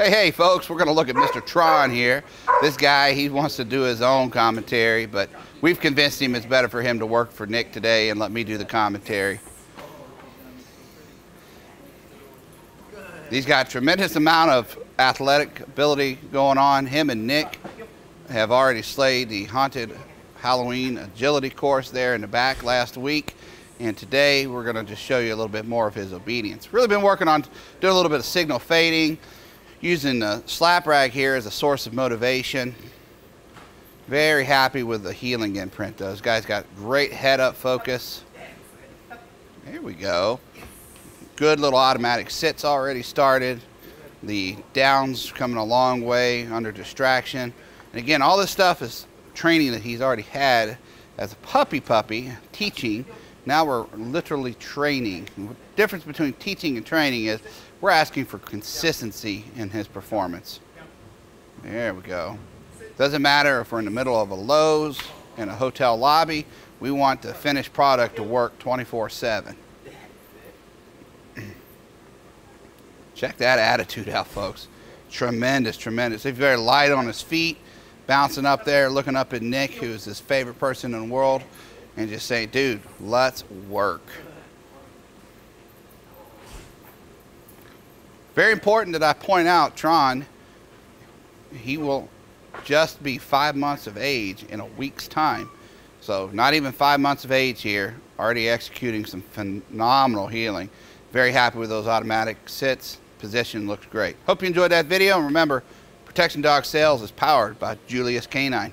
Hey folks, we're gonna look at Mr. Tron here. This guy, he wants to do his own commentary, but we've convinced him it's better for him to work for Nick today and let me do the commentary. He's got a tremendous amount of athletic ability going on. Him and Nick have already slayed the haunted Halloween agility course there in the back last week. And today we're gonna just show you a little bit more of his obedience. Really been working on doing a little bit of signal fading, using the slap rag here as a source of motivation. Very happy with the healing imprint. Those guys got great head up focus. There we go. Good little automatic sits already started. The downs coming a long way under distraction. And again, all this stuff is training that he's already had as a puppy, teaching. Now we're literally training. The difference between teaching and training is we're asking for consistency in his performance. There we go. Doesn't matter if we're in the middle of a Lowe's and a hotel lobby, we want the finished product to work 24/7. Check that attitude out, folks. Tremendous, tremendous. He's very light on his feet, bouncing up there, looking up at Nick, who's his favorite person in the world, and just saying, dude, let's work. Very important that I point out, Tron, he will just be 5 months of age in a week's time. So not even 5 months of age here, already executing some phenomenal healing. Very happy with those automatic sits. Position looks great. Hope you enjoyed that video. And remember, Protection Dog Sales is powered by Julius Canine.